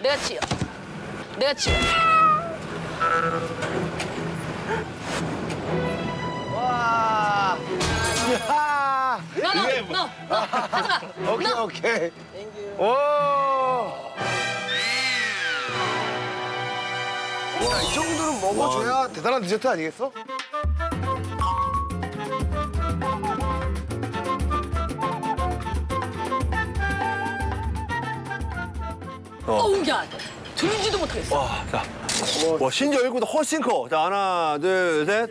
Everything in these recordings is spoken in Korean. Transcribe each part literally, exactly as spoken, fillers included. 내가 치워. 내가 치워. 와. 야. 너, 너, 너, 너, 너. 가져가. 오케이, 너. 오케이. 땡큐. 오. 와, 이 정도는 먹어줘야 와. 대단한 디저트 아니겠어? 어, 우야 들지도 못하겠어. 와, 자, 와, 심지어 일구도 훨씬 커. 자, 하나, 둘, 셋.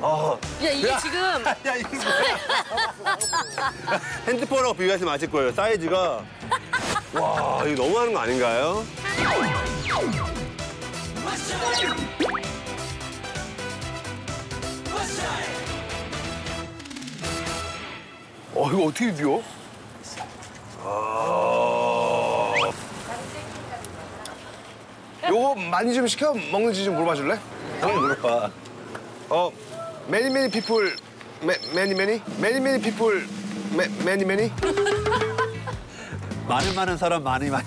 어. 야, 이게 야. 지금. 야, 이게 뭐야? 핸드폰하고 비교하시면 아실 거예요. 사이즈가. 와, 이거 너무하는 거 아닌가요? 어, 이거 어떻게 비워? 아. 요거 많이 좀 시켜 먹는지 좀 물어봐 줄래? 당연히 물어봐. 어, many many people, many many, many many people, many many. 많은 많은 사람 많이 많이.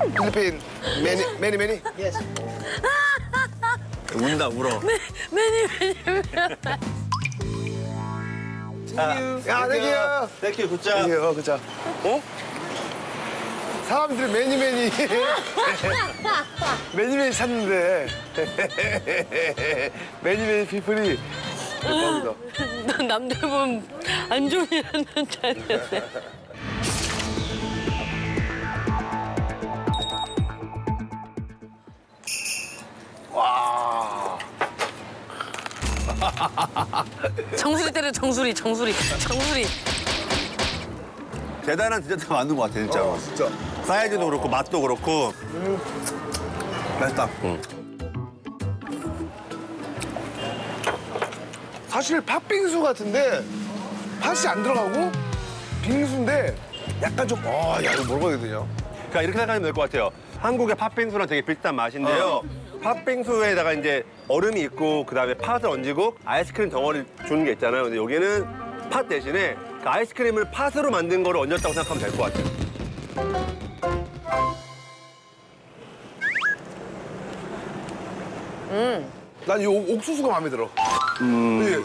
필리핀 many many many. Yes. 운다 울어. many many. 야, 땡큐. 땡큐, 굿잡. 땡큐, 굿잡. 어? 사람들이 매니 매니 매니 매니 찾는데 매니 매니 피플이 대박이다. 난 남들 보면 안 좋은 일 하는 줄 알았네. 와. 정수리 때려 정수리 정수리 정수리. 대단한 디저트가 만든 것 같아, 진짜로. 어, 진짜. 사이즈도 그렇고, 맛도 그렇고. 음. 맛있다. 응. 사실 팥빙수 같은데 팥이 안 들어가고 빙수인데 약간 좀, 아, 야, 이거 뭘 먹어야 되냐. 그러니까 이렇게 생각하면 될 것 같아요. 한국의 팥빙수랑 되게 비슷한 맛인데요. 어. 팥빙수에다가 이제 얼음이 있고, 그 다음에 팥을 얹고 아이스크림 덩어리를 주는 게 있잖아요. 근데 여기는 팥 대신에 그 아이스크림을 팥으로 만든 거를 얹었다고 생각하면 될 것 같아요. 음. 난 이 옥수수가 마음에 들어. 음.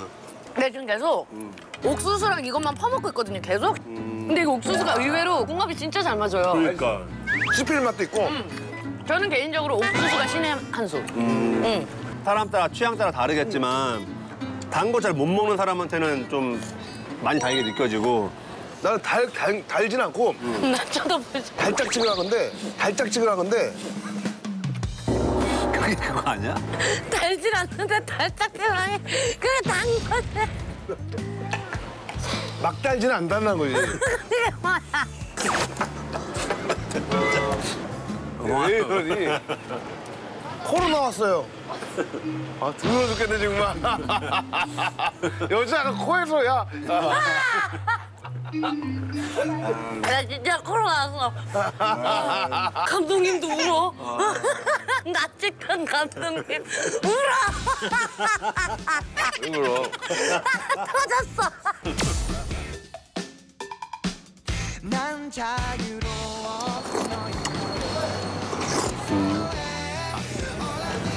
근데 지금 계속 음. 옥수수랑 이것만 퍼먹고 있거든요, 계속. 음. 근데 이 옥수수가 의외로 궁합이 진짜 잘 맞아요. 그러니까. 씹히는 맛도 있고. 음. 저는 개인적으로 옥수수가 신의 한 수. 음. 음. 사람 따라, 취향 따라 다르겠지만 음. 단 거 잘 못 먹는 사람한테는 좀 많이 달게 느껴지고. 나는 달, 달, 달진 않고. 음. 달짝지근한 건데, 달짝지근한 건데. 그게 그거 아니야? 달진 않는데 달짝지근하게. 그게 단 건데. 막 달지는 안 달라는 거지. 그게 뭐야. 왜 이러니? 코로 나왔어요. 아, 더러워 죽겠네, 정말. 여자가 코에서, 야. 나 진짜 코로 나왔어. 감독님도 울어. 낯익한 감독님. 울어. 왜 울어? 터졌어. 난 자유로워.